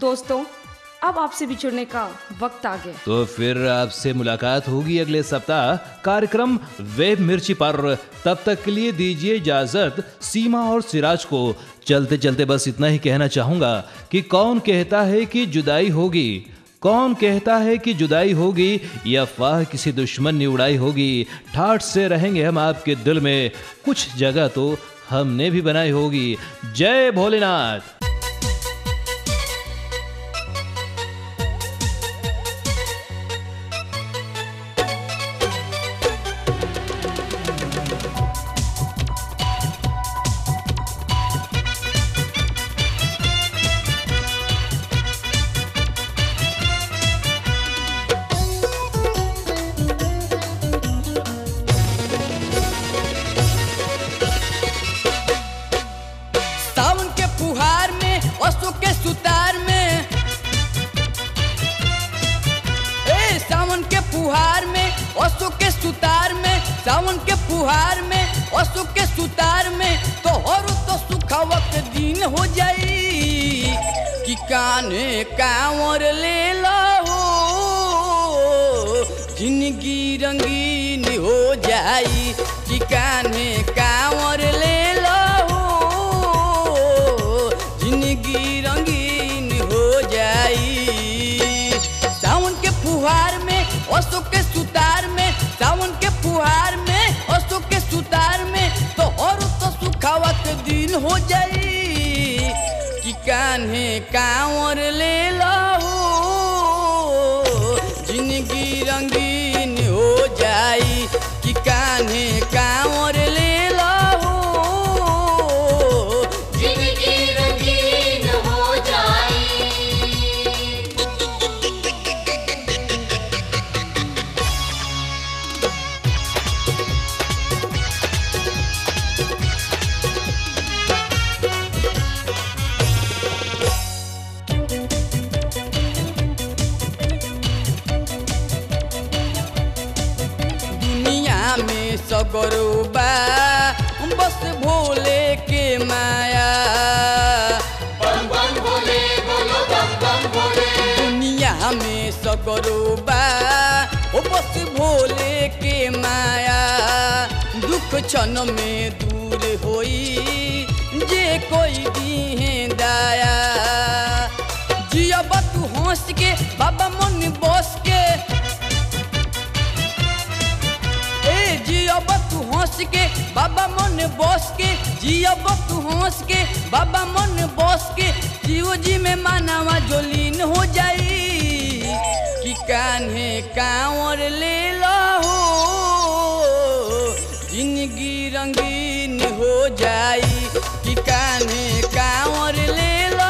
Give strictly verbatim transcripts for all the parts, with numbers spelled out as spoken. दोस्तों अब आपसे बिछुड़ने का वक्त आ गया, तो फिर आपसे मुलाकात होगी अगले सप्ताह कार्यक्रम वेब मिर्ची पर। तब तक के लिए दीजिए इजाजत सीमा और सिराज को। चलते चलते बस इतना ही कहना चाहूंगा कि कौन कहता है कि जुदाई होगी, कौन कहता है कि जुदाई होगी, यह अफवाह किसी दुश्मन ने उड़ाई होगी। ठाठ से रहेंगे हम आपके दिल में, कुछ जगह तो हमने भी बनाई होगी। जय भोलेनाथ। सावन के पुहार में और सुख के सुतार में तो हर तो सुखवक दिन हो जाई कि कान्हे कांवर लेलो जिंदगी रंगीन हो जाई कि कान्हे कांवर लेलो जिंदगी रंगीन हो जाई। सावन के पुहार में और सुख के सुतार में सावन के पुहार में और सुख के सुतार में तो और तो सुखावत दिन हो जाई कि कान्हे कांवर लेलो जिंदगी रंगीन हो जाई कि कान्हे कांवर लेलो जिंदगी रंगीन हो जाई। सगरोबा बस भोले के माया बम बम भोले बोलो बम बम भोले। दुनिया में सगरोबा बस भोले के माया दुख क्षण में दूर होई जे कोई दीहे दाया। जिया बतू हंस के बाबा मन बस के जिया बतू हंस के बाबा मन बस के जिया बतू हंस के बाबा मन बस के जीव जी में मानवा जोलीन हो जाई कि कान्हे कांवर लेलो जिंदगी रंगीन हो जाई कि कान्हे कांवर लेलो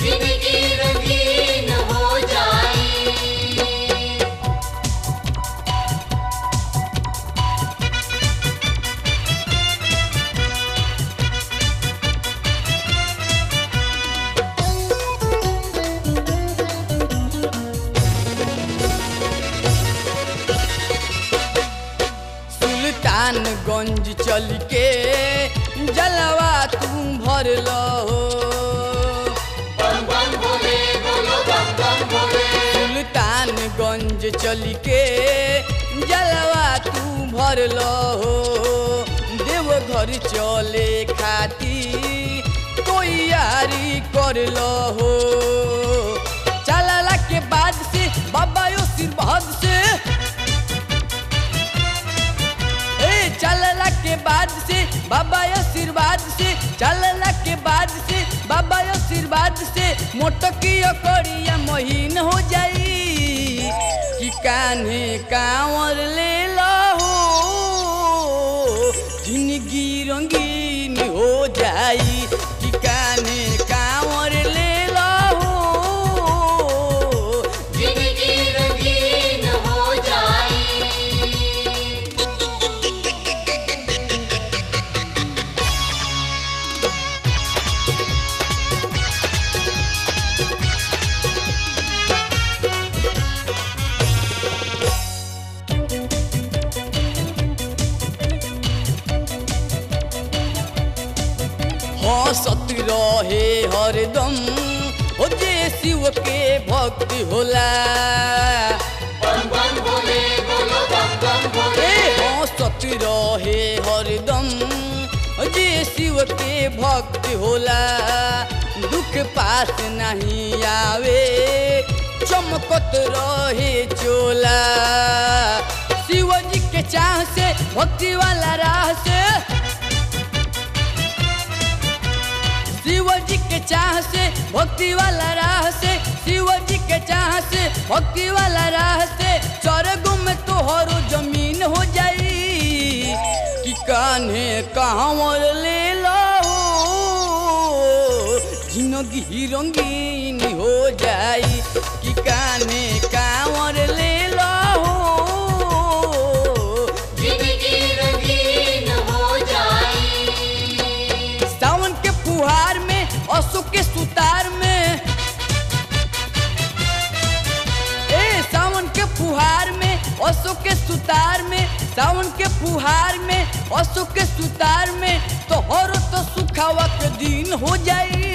जिंदगी रंगीन हो जाई। गंज चल के जलवा तुम भर लो बम बम भोले बोलो बम बम भोले। सुल्तानगंज चल के जलवा तुम भर लो देवघर चले खाती कोई यारी कर लो चलाला के बाद से बाबा यो सिरभाग से चलला के बाद से बाबा आशीर्वाद से चलला के बाद से बाबा आशीर्वाद से मोटकिया करिया महीन हो जाई कि कान्हे कांवर लेलो जिंदगी रंगीन हो जाई कि कान्हे कांवर लेलो जिंदगी रंगीन हो जाई। Thank you. हरदम हो जे शिव के भक्त होला। बम बम बोले बोलो बम बम बोले हो सती रहे हरदम जे शिव के भक्त होला। दुख पास नहीं आवे चमकत रहे चोला। शिव जी के चाह से भक्ति वाला राह से, शिव जी के चाह से भक्ति वाला राह से, शिव जी के चाह से भक्ति वाला राह से स्वर्ग में तोहरो जमीन हो जाई। कि कान्हे कांवर लेलू जिंदगी रंगीन हो जाई। कि कान्हे कांवर लेलू जिंदगी रंगीन हो जाई। सावन के फुहार में अशोक के सुतार में, ए सावन के फुहार में अशोक के सुतार में, सावन के फुहार में अशोक के सुतार में तोहरो तो सुखावा के दिन हो जाई।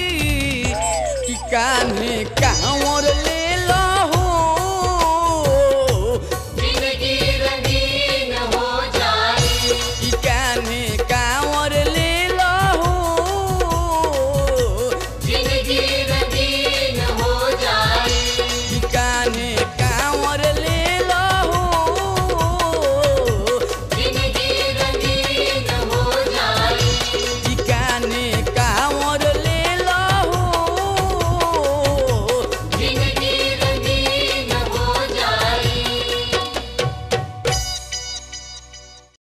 कि कान्हे कांवर